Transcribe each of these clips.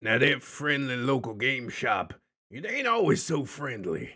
Now that friendly local game shop, it ain't always so friendly.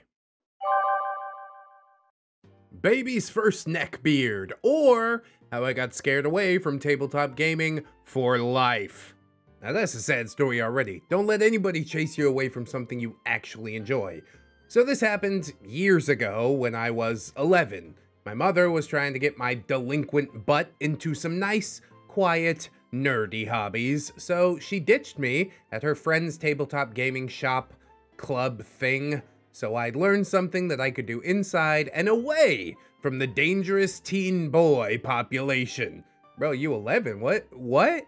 Baby's first neck beard, or how I got scared away from tabletop gaming for life. Now that's a sad story already. Don't let anybody chase you away from something you actually enjoy. So this happened years ago when I was 11. My mother was trying to get my delinquent butt into some nice, quiet, nerdy hobbies, so she ditched me at her friend's tabletop gaming shop club thing, so I'd learn something that I could do inside and away from the dangerous teen boy population. Bro, you 11, what?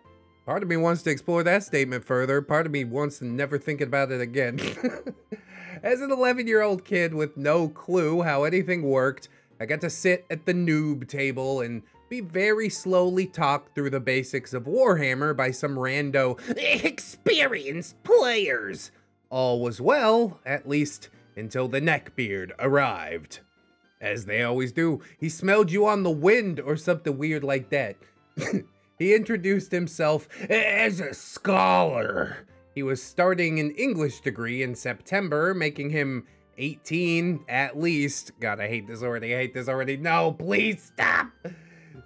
Part of me wants to explore that statement further, part of me wants to never think about it again. As an 11-year-old kid with no clue how anything worked, I got to sit at the noob table and be very slowly talked through the basics of Warhammer by some rando experienced players. All was well, at least until the neckbeard arrived. As they always do, he smelled you on the wind or something weird like that. He introduced himself as a scholar. He was starting an English degree in September, making him 18 at least. God, I hate this already, No, please stop.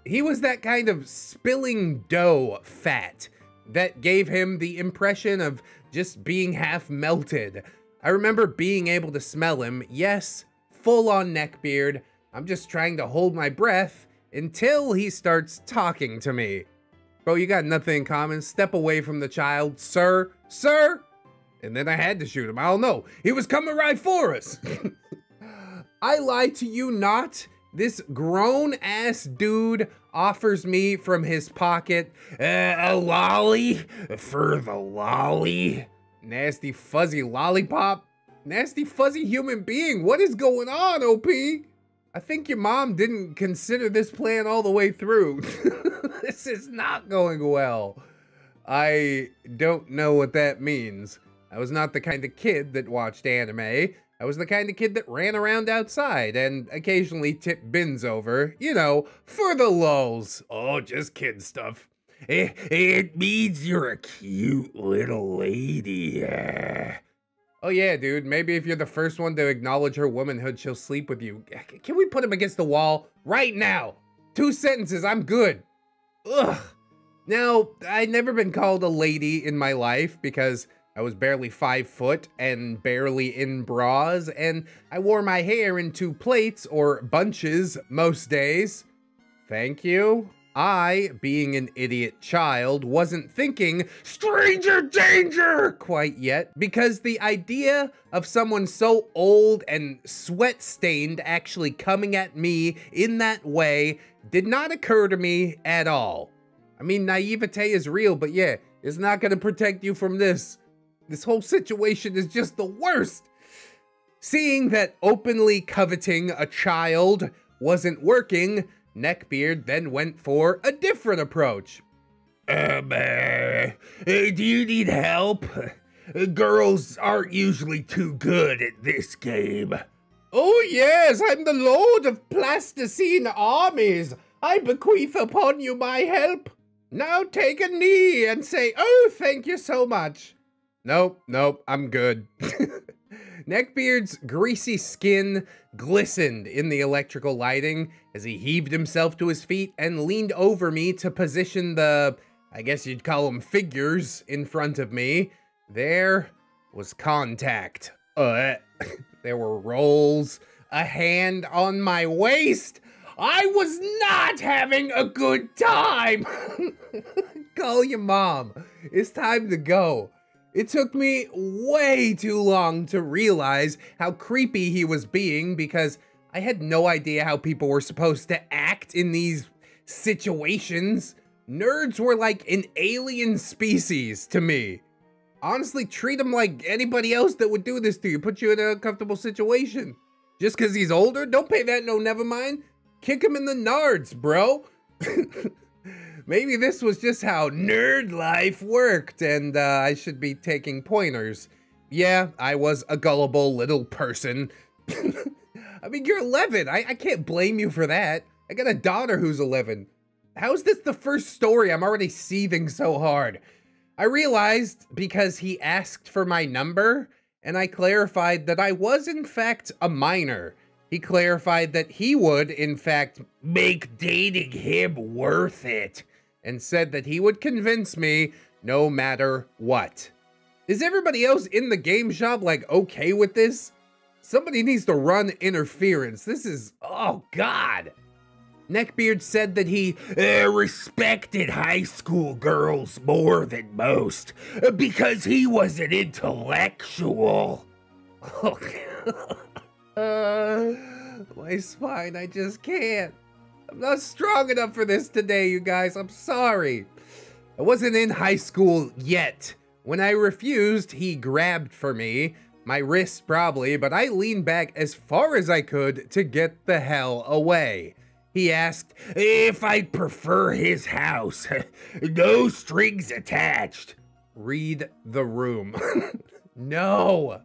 He was that kind of spilling dough fat that gave him the impression of just being half melted. I remember being able to smell him. Yes, full on neckbeard. I'm just trying to hold my breath until he starts talking to me. Bro, you got nothing in common. Step away from the child, sir. Sir! And then I had to shoot him. I don't know. He was coming right for us. I lie to you not. This grown-ass dude offers me from his pocket a lolly for the lolly. Nasty fuzzy lollipop. Nasty fuzzy human being. What is going on, OP? I think your mom didn't consider this plan all the way through. This is not going well. I don't know what that means. I was not the kind of kid that watched anime. I was the kind of kid that ran around outside and occasionally tipped bins over, you know, for the lulz. Oh, just kid stuff. It means you're a cute little lady. Oh yeah, dude, maybe if you're the first one to acknowledge her womanhood, she'll sleep with you. Can we put him against the wall right now? 2 sentences, I'm good. Ugh. Now, I'd never been called a lady in my life because I was barely 5 foot and barely in bras, and I wore my hair in 2 plaits or bunches most days. Thank you. I, being an idiot child, wasn't thinking stranger danger quite yet, because the idea of someone so old and sweat-stained actually coming at me in that way did not occur to me at all. I mean, naivete is real, but yeah, it's not gonna protect you from this. This whole situation is just the worst. Seeing that openly coveting a child wasn't working, Neckbeard then went for a different approach. Do you need help? Girls aren't usually too good at this game. Oh yes, I'm the lord of plasticine armies. I bequeath upon you my help. Now take a knee and say, oh, thank you so much. Nope, I'm good. Neckbeard's greasy skin glistened in the electrical lighting as he heaved himself to his feet and leaned over me to position the, I guess you'd call them figures, in front of me. There was contact. There were rolls, a hand on my waist. I was not having a good time. Call your mom. It's time to go. It took me way too long to realize how creepy he was being because I had no idea how people were supposed to act in these situations. Nerds were like an alien species to me. Honestly, treat them like anybody else that would do this to you, put you in an uncomfortable situation. Just because he's older? Don't pay that no never mind. Kick him in the nards, bro. Maybe this was just how nerd life worked, and I should be taking pointers. Yeah, I was a gullible little person. I mean, you're 11. I can't blame you for that. I got a daughter who's 11. How is this the first story I'm already seething so hard? I realized because he asked for my number and I clarified that I was in fact a minor. He clarified that he would in fact make dating him worth it and said that he would convince me no matter what. Is everybody else in the game shop like okay with this? Somebody needs to run interference. This is, oh God. Neckbeard said that he respected high school girls more than most because he was an intellectual. My spine, I just can't. I'm not strong enough for this today, you guys. I'm sorry. I wasn't in high school yet. When I refused, he grabbed for me. My wrist probably, but I leaned back as far as I could to get the hell away. He asked if I'd prefer his house. No strings attached. Read the room. No.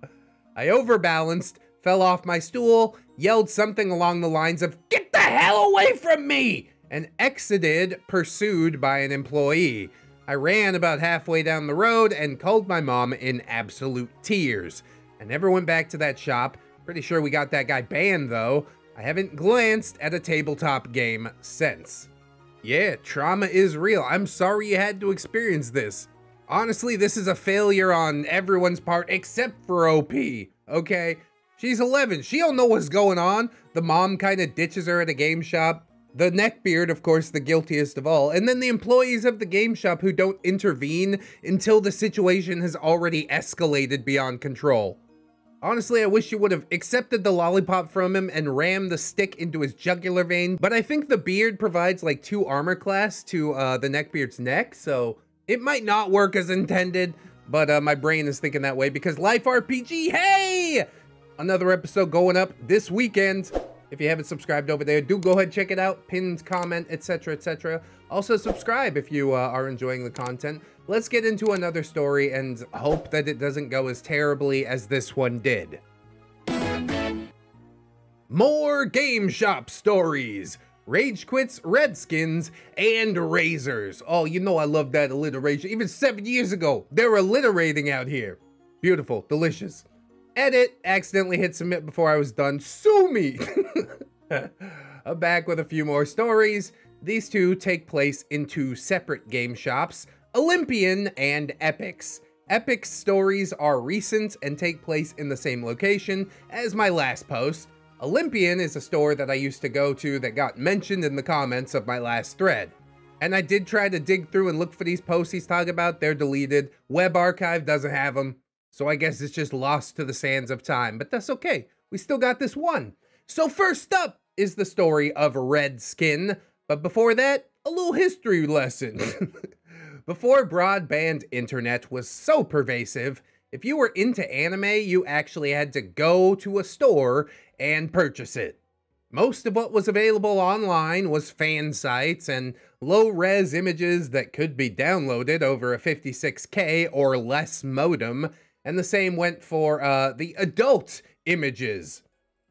I overbalanced, fell off my stool, yelled something along the lines of, "Get the hell away from me!" and exited, pursued by an employee. I ran about halfway down the road and called my mom in absolute tears. I never went back to that shop. Pretty sure we got that guy banned though. I haven't glanced at a tabletop game since. Yeah, trauma is real. I'm sorry you had to experience this. Honestly, this is a failure on everyone's part except for OP, okay? She's 11, she don't know what's going on. The mom kinda ditches her at a game shop. The neckbeard, of course, the guiltiest of all. And then the employees of the game shop who don't intervene until the situation has already escalated beyond control. Honestly, I wish you would have accepted the lollipop from him and rammed the stick into his jugular vein, but I think the beard provides like 2 armor class to the neckbeard's neck, so it might not work as intended, but my brain is thinking that way because Life RPG, hey! Another episode going up this weekend. If you haven't subscribed over there, do go ahead and check it out. Pinned, comment, etc., etc. Also subscribe if you are enjoying the content. Let's get into another story and hope that it doesn't go as terribly as this one did. More game shop stories. Rage quits, Redskins, and razors. Oh, you know I love that alliteration. Even 7 years ago, they're alliterating out here. Beautiful, delicious. Edit, accidentally hit submit before I was done. Sue me. I'm back with a few more stories. These two take place in 2 separate game shops. Olympian and Epics. Epics stories are recent and take place in the same location as my last post. Olympian is a store that I used to go to that got mentioned in the comments of my last thread. And I did try to dig through and look for these posts he's talking about. They're deleted. Web Archive doesn't have them. So I guess it's just lost to the sands of time, but that's okay. We still got this one. So first up is the story of Redskin. But before that, a little history lesson. Before broadband internet was so pervasive, if you were into anime, you actually had to go to a store and purchase it. Most of what was available online was fan sites and low-res images that could be downloaded over a 56K or less modem, and the same went for the adult images.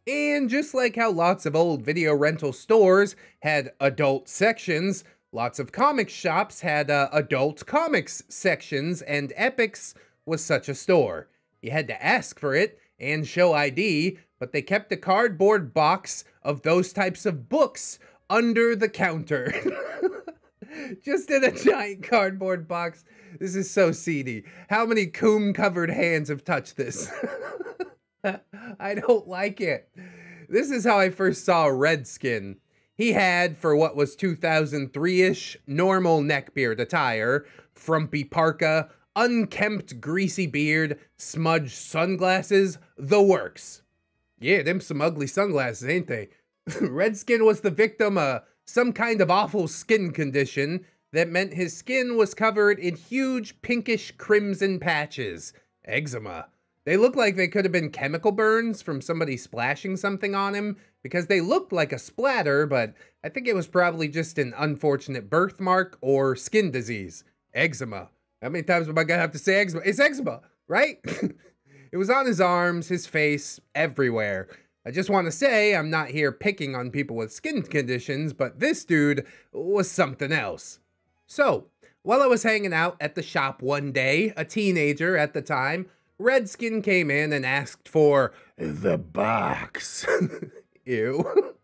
And just like how lots of old video rental stores had adult sections, lots of comic shops had adult comics sections, and Epics was such a store. You had to ask for it and show ID, but they kept a cardboard box of those types of books under the counter. Just in a giant cardboard box. This is so seedy. How many coom-covered hands have touched this? I don't like it. This is how I first saw Redskin. He had, for what was 2003-ish, normal neckbeard attire, frumpy parka, unkempt greasy beard, smudged sunglasses, the works. Yeah, them some ugly sunglasses, ain't they? Redskin was the victim of some kind of awful skin condition that meant his skin was covered in huge pinkish crimson patches. Eczema. They looked like they could have been chemical burns from somebody splashing something on him, because they looked like a splatter, but I think it was probably just an unfortunate birthmark or skin disease. Eczema. How many times am I gonna have to say eczema? It's eczema, right? It was on his arms, his face, everywhere. I just want to say I'm not here picking on people with skin conditions, but this dude was something else. So, While I was hanging out at the shop one day, a teenager at the time, Redskin came in and asked for the box. Ew.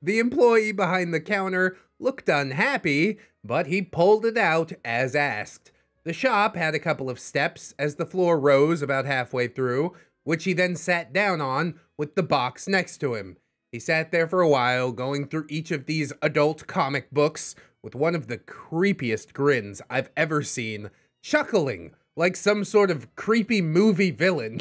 The employee behind the counter looked unhappy, but he pulled it out as asked. The shop had a couple of steps as the floor rose about halfway through, which he then sat down on with the box next to him. He sat there for a while, going through each of these adult comic books with one of the creepiest grins I've ever seen, chuckling like some sort of creepy movie villain.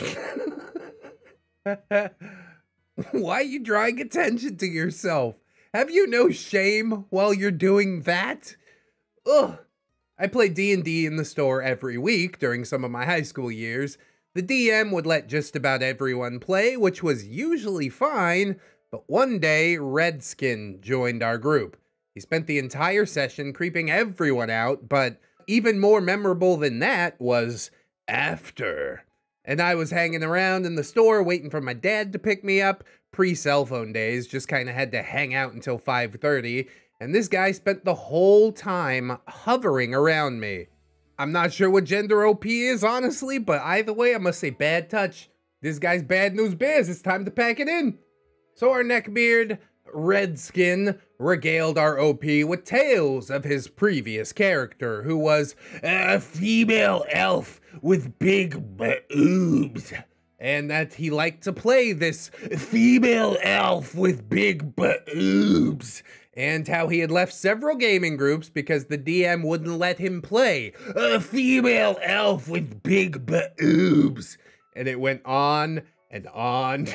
Why are you drawing attention to yourself? Have you no shame while you're doing that? Ugh. I played D&D in the store every week during some of my high school years. The DM would let just about everyone play, which was usually fine, but one day Redskin joined our group. He spent the entire session creeping everyone out, but even more memorable than that was after. And I was hanging around in the store waiting for my dad to pick me up. Pre-cell phone days, just kind of had to hang out until 5:30, and this guy spent the whole time hovering around me. I'm not sure what gender OP is, honestly, but either way, I must say bad touch. This guy's bad news bears. It's time to pack it in. So our neckbeard, Redskin, regaled our OP with tales of his previous character, who was a female elf with big boobs, and that he liked to play this female elf with big boobs, and how he had left several gaming groups because the DM wouldn't let him play a female elf with big boobs. And it went on and on.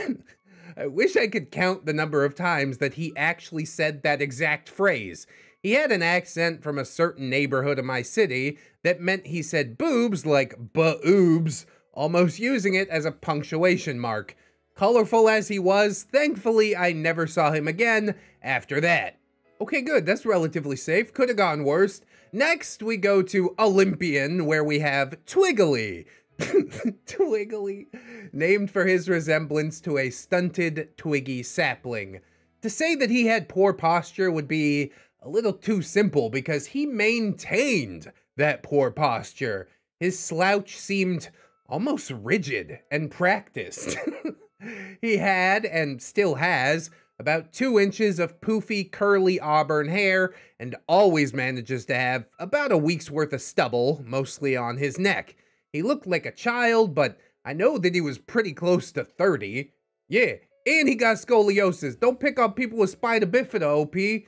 I wish I could count the number of times that he actually said that exact phrase. He had an accent from a certain neighborhood of my city that meant he said boobs like boobs, almost using it as a punctuation mark. Colorful as he was, thankfully I never saw him again after that. Okay, good, that's relatively safe. Could have gone worse. Next, we go to Olympian, where we have Twiggly. Twiggly, named for his resemblance to a stunted twiggy sapling. To say that he had poor posture would be a little too simple because he maintained that poor posture. His slouch seemed almost rigid and practiced. He had, and still has, about 2 inches of poofy, curly auburn hair, and always manages to have about a week's worth of stubble, mostly on his neck. He looked like a child, but I know that he was pretty close to 30. Yeah, and he got scoliosis. Don't pick up people with spina bifida, OP.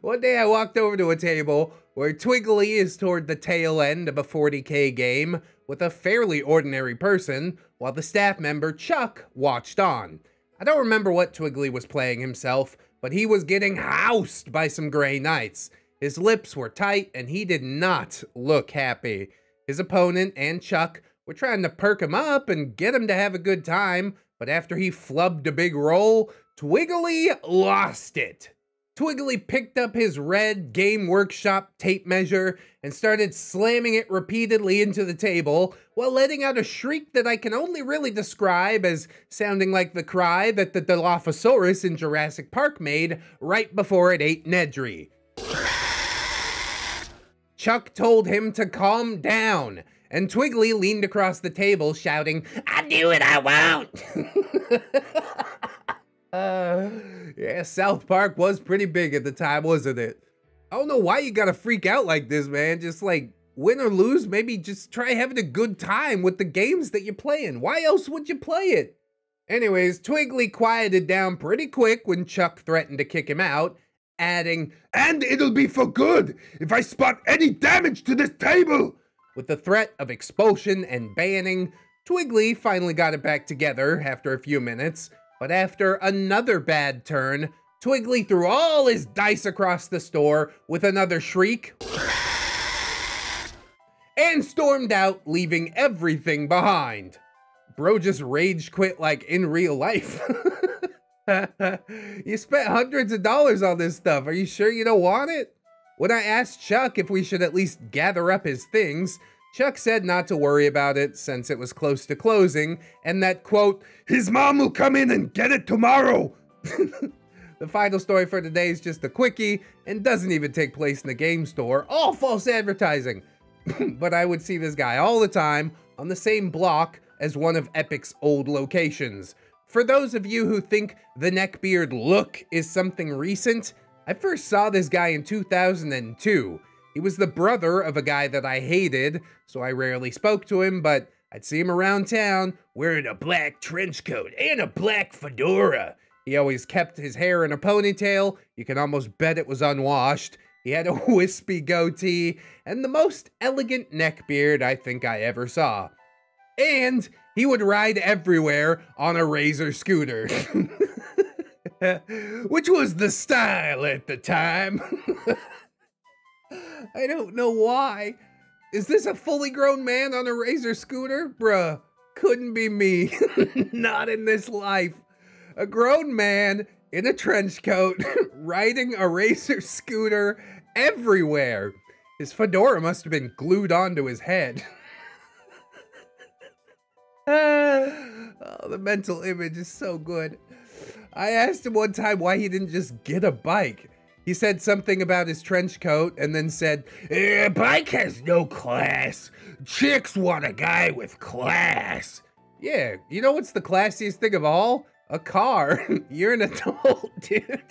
One day I walked over to a table where Twiggly is toward the tail end of a 40K game with a fairly ordinary person, while the staff member, Chuck, watched on. I don't remember what Twiggly was playing himself, but he was getting housed by some Grey Knights. His lips were tight, and he did not look happy. His opponent and Chuck were trying to perk him up and get him to have a good time, but after he flubbed a big roll, Twiggly lost it. Twiggly picked up his red Game Workshop tape measure and started slamming it repeatedly into the table while letting out a shriek that I can only really describe as sounding like the cry that the Dilophosaurus in Jurassic Park made right before it ate Nedry. Chuck told him to calm down, and Twiggly leaned across the table shouting, "I do what I want!" Yeah, South Park was pretty big at the time, wasn't it? I don't know why you gotta freak out like this, man. Just like, win or lose, maybe just try having a good time with the games that you're playing. Why else would you play it? Anyways, Twiggly quieted down pretty quick when Chuck threatened to kick him out, adding, "And it'll be for good if I spot any damage to this table!" With the threat of expulsion and banning, Twiggly finally got it back together after a few minutes. But after another bad turn, Twiggly threw all his dice across the store with another shriek and stormed out, leaving everything behind. Bro just rage quit like in real life. You spent hundreds of dollars on this stuff. Are you sure you don't want it? When I asked Chuck if we should at least gather up his things, Chuck said not to worry about it since it was close to closing, and that, quote, "his mom will come in and get it tomorrow," The final story for today is just a quickie and doesn't even take place in the game store. All false advertising. But I would see this guy all the time on the same block as one of Epic's old locations. For those of you who think the neckbeard look is something recent, I first saw this guy in 2002. He was the brother of a guy that I hated, so I rarely spoke to him, but I'd see him around town wearing a black trench coat and a black fedora. He always kept his hair in a ponytail. You can almost bet it was unwashed. He had a wispy goatee and the most elegant neckbeard I think I ever saw. And he would ride everywhere on a Razor scooter. Which was the style at the time. I don't know why. Is this a fully grown man on a Razor scooter? Bruh, couldn't be me. Not in this life. A grown man in a trench coat, riding a Razor scooter everywhere. His fedora must have been glued onto his head. Oh, the mental image is so good. I asked him one time why he didn't just get a bike. He said something about his trench coat and then said, "A bike has no class. Chicks want a guy with class." Yeah, you know what's the classiest thing of all? A car. You're an adult, dude.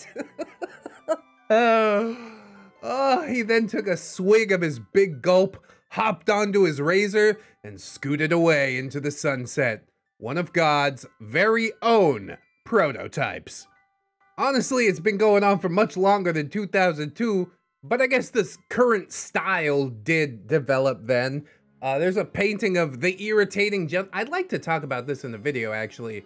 Oh, he then took a swig of his big gulp, hopped onto his Razor, and scooted away into the sunset. One of God's very own prototypes. Honestly, it's been going on for much longer than 2002, but I guess this current style did develop then. There's a painting of the irritating gent. I'd like to talk about this in the video, actually.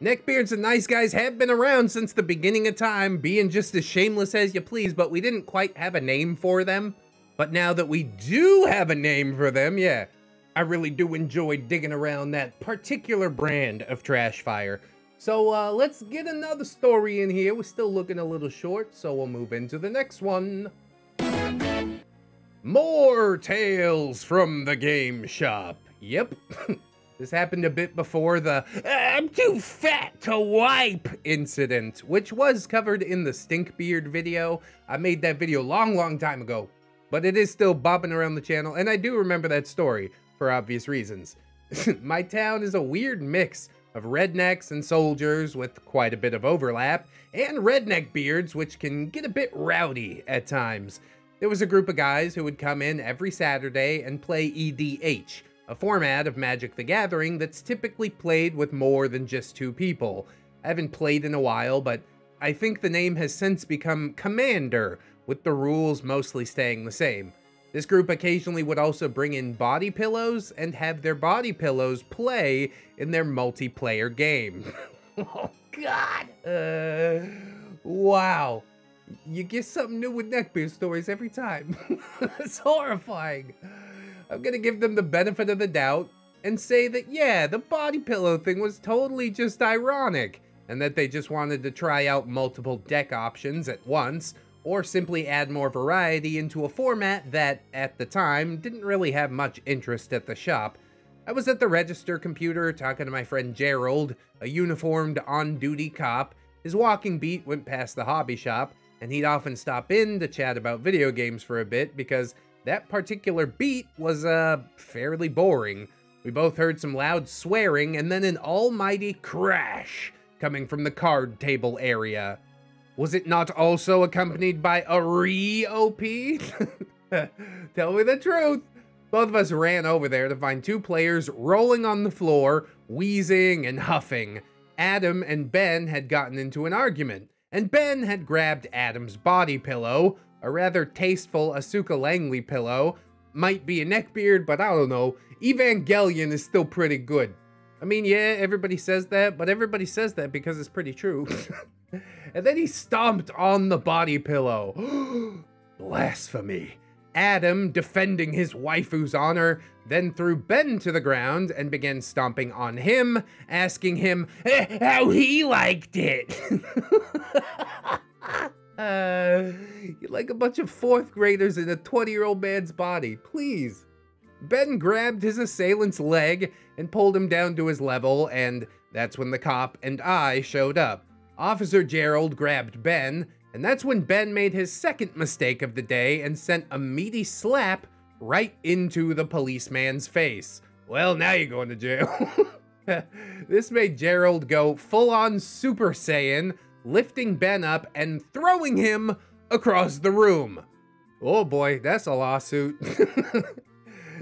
Neckbeards and nice guys have been around since the beginning of time, being just as shameless as you please, but we didn't quite have a name for them. But now that we do have a name for them, yeah, I really do enjoy digging around that particular brand of trash fire. So let's get another story in here. We're still looking a little short, so we'll move into the next one. More tales from the game shop. Yep. This happened a bit before the "I'm too fat to wipe" incident, which was covered in the Stinkbeard video. I made that video long time ago, but it is still bobbing around the channel, and I do remember that story for obvious reasons. My town is a weird mix of rednecks and soldiers with quite a bit of overlap, and redneck beards, which can get a bit rowdy at times. There was a group of guys who would come in every Saturday and play EDH, a format of Magic the Gathering that's typically played with more than just two people. I haven't played in a while, but I think the name has since become Commander, with the rules mostly staying the same. This group occasionally would also bring in body pillows and have their body pillows play in their multiplayer game. Oh God! Wow. You get something new with neckbeard stories every time. It's horrifying. I'm gonna give them the benefit of the doubt and say that, yeah, the body pillow thing was totally just ironic, and that they just wanted to try out multiple deck options at once, or simply add more variety into a format that, at the time, didn't really have much interest at the shop. I was at the register computer talking to my friend Gerald, a uniformed on-duty cop. His walking beat went past the hobby shop, and he'd often stop in to chat about video games for a bit, because that particular beat was, fairly boring. We both heard some loud swearing and then an almighty crash coming from the card table area. Was it not also accompanied by a re-OP? Tell me the truth. Both of us ran over there to find two players rolling on the floor, wheezing and huffing. Adam and Ben had gotten into an argument, and Ben had grabbed Adam's body pillow, a rather tasteful Asuka Langley pillow. Might be a neckbeard, but I don't know. Evangelion is still pretty good. I mean, yeah, everybody says that, but everybody says that because it's pretty true. And then he stomped on the body pillow. Blasphemy. Adam, defending his waifu's honor, then threw Ben to the ground and began stomping on him, asking him how he liked it. You're like a bunch of fourth graders in a 20-year-old man's body, please. Ben grabbed his assailant's leg and pulled him down to his level, and that's when the cop and I showed up. Officer Gerald grabbed Ben, and that's when Ben made his second mistake of the day and sent a meaty slap right into the policeman's face. Well, now you're going to jail. This made Gerald go full-on Super Saiyan, lifting Ben up and throwing him across the room. Oh boy, that's a lawsuit.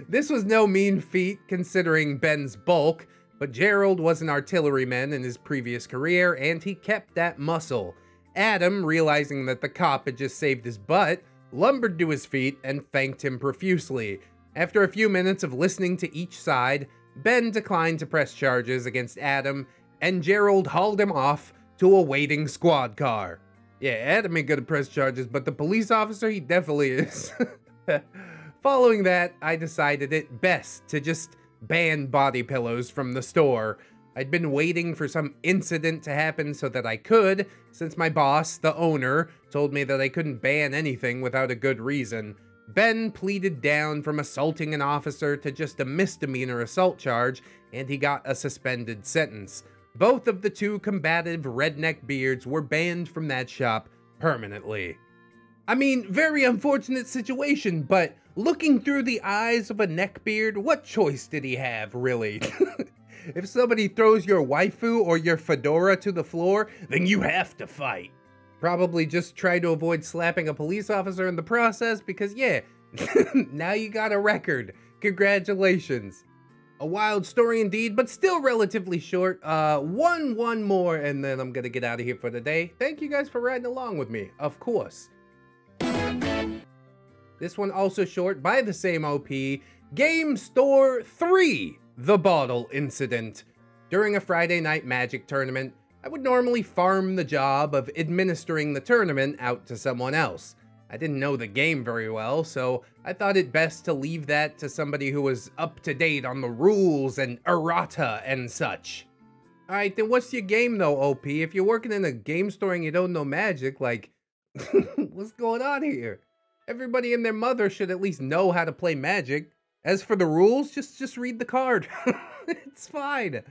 This was no mean feat considering Ben's bulk, but Gerald was an artilleryman in his previous career and he kept that muscle. Adam, realizing that the cop had just saved his butt, lumbered to his feet and thanked him profusely. After a few minutes of listening to each side, Ben declined to press charges against Adam, and Gerald hauled him off to a waiting squad car. Yeah, Adam ain't gonna press charges, but the police officer, he definitely is. Following that, I decided it best to just ban body pillows from the store. I'd been waiting for some incident to happen so that I could, since my boss, the owner, told me that I couldn't ban anything without a good reason. Ben pleaded down from assaulting an officer to just a misdemeanor assault charge, and he got a suspended sentence. Both of the two combative redneck beards were banned from that shop permanently. I mean, very unfortunate situation, but looking through the eyes of a neckbeard, what choice did he have, really? If somebody throws your waifu or your fedora to the floor, then you have to fight. Probably just try to avoid slapping a police officer in the process because, yeah, now you got a record. Congratulations. A wild story indeed, but still relatively short. One more, and then I'm gonna get out of here for the day. Thank you guys for riding along with me, of course. This one also short, by the same OP, Game Store 3, The Bottle Incident. During a Friday night Magic tournament, I would normally farm the job of administering the tournament out to someone else. I didn't know the game very well, so I thought it best to leave that to somebody who was up to date on the rules and errata and such. Alright, then what's your game though, OP? If you're working in a game store and you don't know Magic, like, what's going on here? Everybody and their mother should at least know how to play Magic. As for the rules, just read the card. It's fine.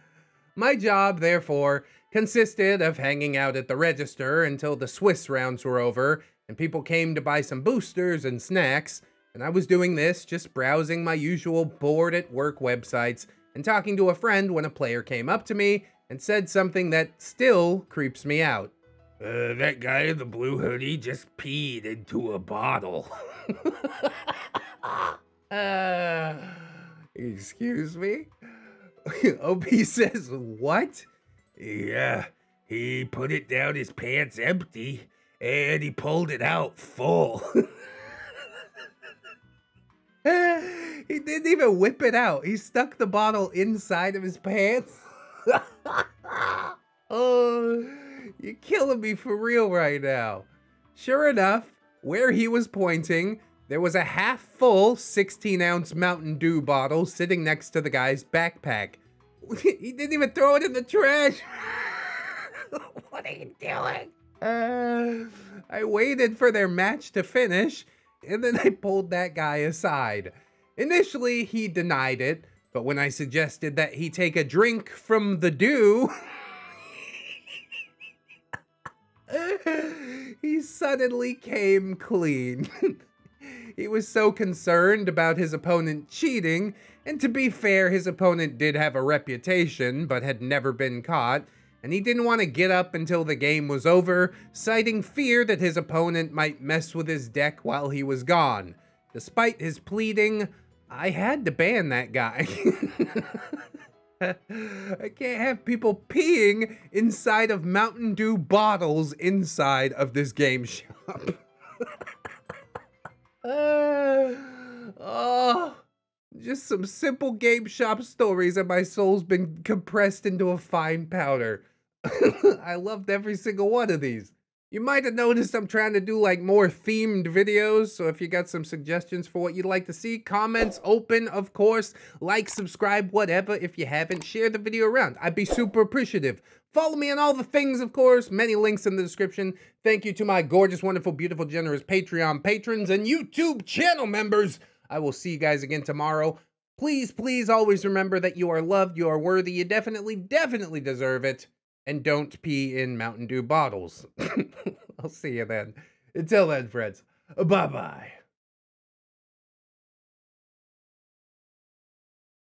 My job, therefore, consisted of hanging out at the register until the Swiss rounds were over, and people came to buy some boosters and snacks, and I was doing this just browsing my usual bored at work websites and talking to a friend when a player came up to me and said something that still creeps me out. That guy in the blue hoodie just peed into a bottle. Excuse me? OP says, what? Yeah, he put it down his pants empty. And he pulled it out full. He didn't even whip it out. He stuck the bottle inside of his pants. Oh, you're killing me for real right now. Sure enough, where he was pointing, there was a half-full 16-ounce Mountain Dew bottle sitting next to the guy's backpack. He didn't even throw it in the trash. What are you doing? I waited for their match to finish, and then I pulled that guy aside. Initially, he denied it, but when I suggested that he take a drink from the dew, he suddenly came clean. He was so concerned about his opponent cheating, and to be fair, his opponent did have a reputation, but had never been caught, and he didn't want to get up until the game was over, citing fear that his opponent might mess with his deck while he was gone. Despite his pleading, I had to ban that guy. I can't have people peeing inside of Mountain Dew bottles inside of this game shop. Oh. Just some simple game shop stories and my soul's been compressed into a fine powder. I loved every single one of these. You might have noticed I'm trying to do like more themed videos, so if you got some suggestions for what you'd like to see, comments open, of course, like, subscribe, whatever. If you haven't, share the video around. I'd be super appreciative. Follow me on all the things, of course. Many links in the description. Thank you to my gorgeous, wonderful, beautiful, generous Patreon patrons and YouTube channel members. I will see you guys again tomorrow. Please, please always remember that you are loved, you are worthy, you definitely, definitely deserve it. And don't pee in Mountain Dew bottles. I'll see you then. Until then, friends, bye-bye.